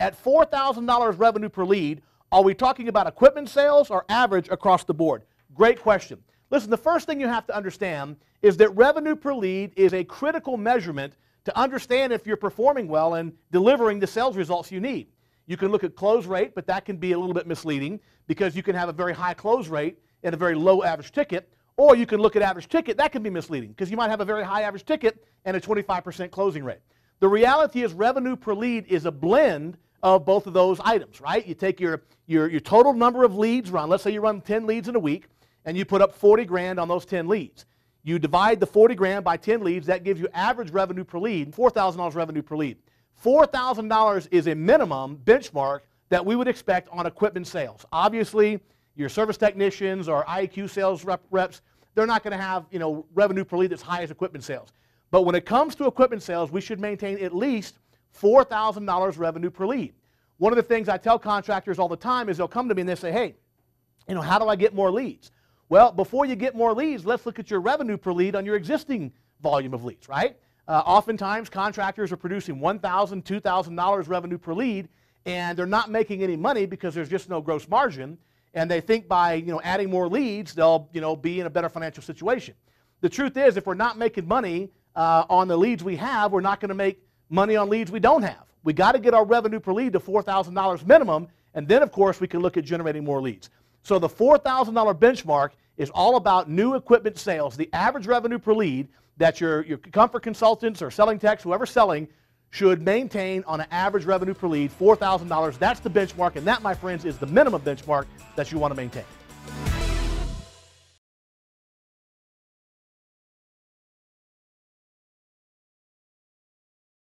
At $4,000 revenue per lead, are we talking about equipment sales or average across the board? Great question. Listen, the first thing you have to understand is that revenue per lead is a critical measurement to understand if you're performing well and delivering the sales results you need. You can look at close rate, but that can be a little bit misleading because you can have a very high close rate and a very low average ticket, or you can look at average ticket. That can be misleading because you might have a very high average ticket and a 25% closing rate. The reality is revenue per lead is a blend of both of those items, right? You take your total number of leads run. Let's say you run 10 leads in a week, and you put up 40 grand on those 10 leads. You divide the 40 grand by 10 leads, that gives you average revenue per lead, $4,000 revenue per lead. $4,000 is a minimum benchmark that we would expect on equipment sales. Obviously, your service technicians or IEQ sales reps, they're not going to have, you know, revenue per lead as high as equipment sales. But when it comes to equipment sales, we should maintain at least $4,000 revenue per lead. One of the things I tell contractors all the time is they'll come to me and they say, hey, you know, how do I get more leads? Well, before you get more leads, let's look at your revenue per lead on your existing volume of leads, right? Oftentimes, contractors are producing $1,000, $2,000 revenue per lead, and they're not making any money because there's just no gross margin, and they think by, you know, adding more leads, they'll, you know, be in a better financial situation. The truth is, if we're not making money on the leads we have, we're not going to make money on leads we don't have. We got to get our revenue per lead to $4,000 minimum, and then, of course, we can look at generating more leads. So the $4,000 benchmark is all about new equipment sales. The average revenue per lead that your comfort consultants or selling techs, whoever's selling, should maintain on an average revenue per lead, $4,000. That's the benchmark, and that, my friends, is the minimum benchmark that you want to maintain.